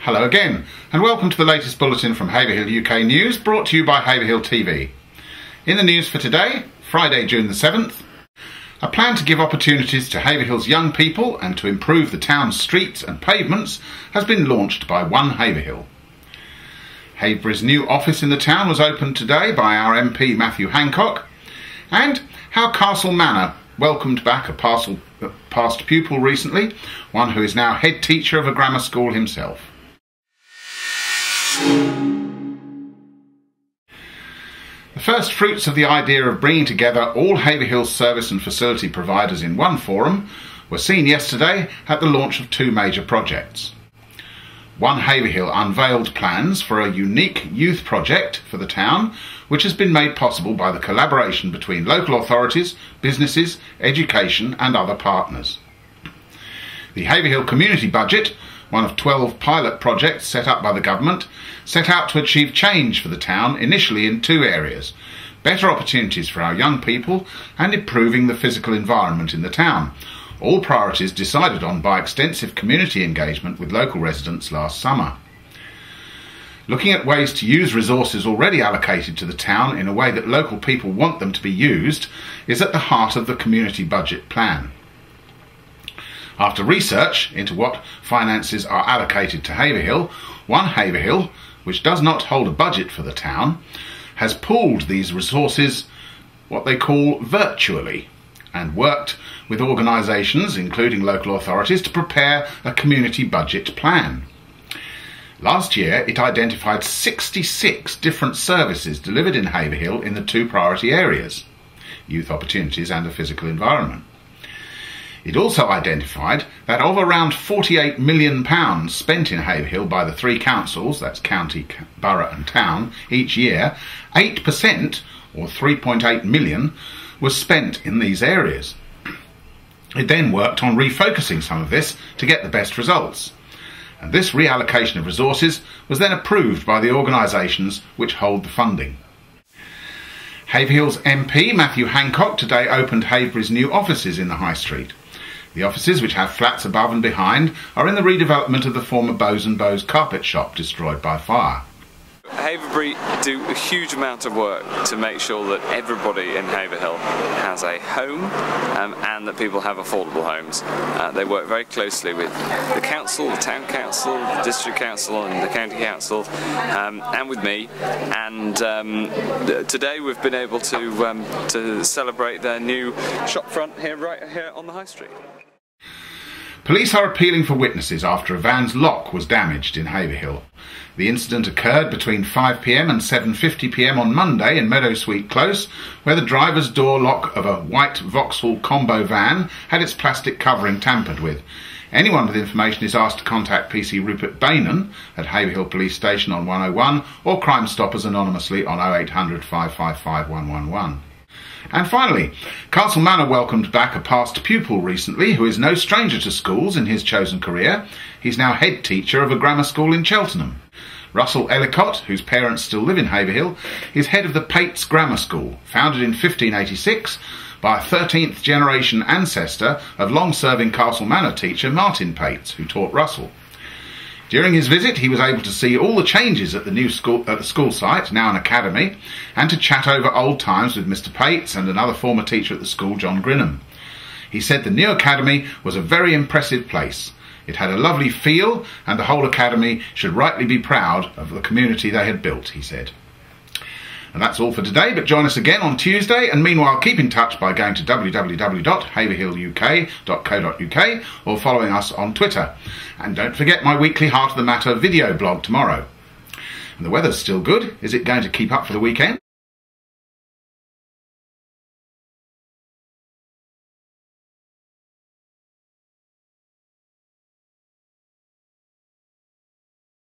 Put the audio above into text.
Hello again, and welcome to the latest bulletin from Haverhill UK News, brought to you by Haverhill TV. In the news for today, Friday, June the 7th, a plan to give opportunities to Haverhill's young people and to improve the town's streets and pavements has been launched by One Haverhill. Havebury's new office in the town was opened today by our MP Matthew Hancock, and how Castle Manor welcomed back a past pupil recently, one who is now head teacher of a grammar school himself. The first fruits of the idea of bringing together all Haverhill's service and facility providers in one forum were seen yesterday at the launch of two major projects. One Haverhill unveiled plans for a unique youth project for the town, which has been made possible by the collaboration between local authorities, businesses, education and other partners. The Haverhill Community Budget, one of 12 pilot projects set up by the government, set out to achieve change for the town initially in two areas: better opportunities for our young people and improving the physical environment in the town, all priorities decided on by extensive community engagement with local residents last summer. Looking at ways to use resources already allocated to the town in a way that local people want them to be used is at the heart of the community budget plan. After research into what finances are allocated to Haverhill, One Haverhill, which does not hold a budget for the town, has pooled these resources, what they call virtually, and worked with organisations, including local authorities, to prepare a community budget plan. Last year, it identified 66 different services delivered in Haverhill in the two priority areas, youth opportunities and the physical environment. It also identified that of around £48 million spent in Haverhill by the three councils, that's county, borough and town, each year, 8% or £3.8 million was spent in these areas. It then worked on refocusing some of this to get the best results. And this reallocation of resources was then approved by the organisations which hold the funding. Haverhill's MP Matthew Hancock today opened Havebury's new offices in the High Street. The offices, which have flats above and behind, are in the redevelopment of the former Bowes and Bowes carpet shop destroyed by fire. Haverbury do a huge amount of work to make sure that everybody in Haverhill has a home and that people have affordable homes. They work very closely with the council, the town council, the district council and the county council and with me, and today we've been able to celebrate their new shopfront here, right here on the High Street. Police are appealing for witnesses after a van's lock was damaged in Haverhill. The incident occurred between 5 PM and 7:50 PM on Monday in Meadowsweet Close, where the driver's door lock of a white Vauxhall Combo van had its plastic covering tampered with. Anyone with information is asked to contact PC Rupert Baynon at Haverhill Police Station on 101 or Crime Stoppers anonymously on 0800 555 111. And finally, Castle Manor welcomed back a past pupil recently who is no stranger to schools in his chosen career. He's now head teacher of a grammar school in Cheltenham. Russell Ellicott, whose parents still live in Haverhill, is head of the Pates Grammar School, founded in 1586 by a 13th generation ancestor of long-serving Castle Manor teacher Martin Pates, who taught Russell. During his visit, he was able to see all the changes at the new school, at the school site, now an academy, and to chat over old times with Mr. Pates and another former teacher at the school, John Grinham. He said the new academy was a very impressive place. It had a lovely feel, and the whole academy should rightly be proud of the community they had built, he said. And that's all for today, but join us again on Tuesday, and meanwhile keep in touch by going to www.haverhilluk.co.uk or following us on Twitter. And don't forget my weekly Heart of the Matter video blog tomorrow. And the weather's still good. Is it going to keep up for the weekend?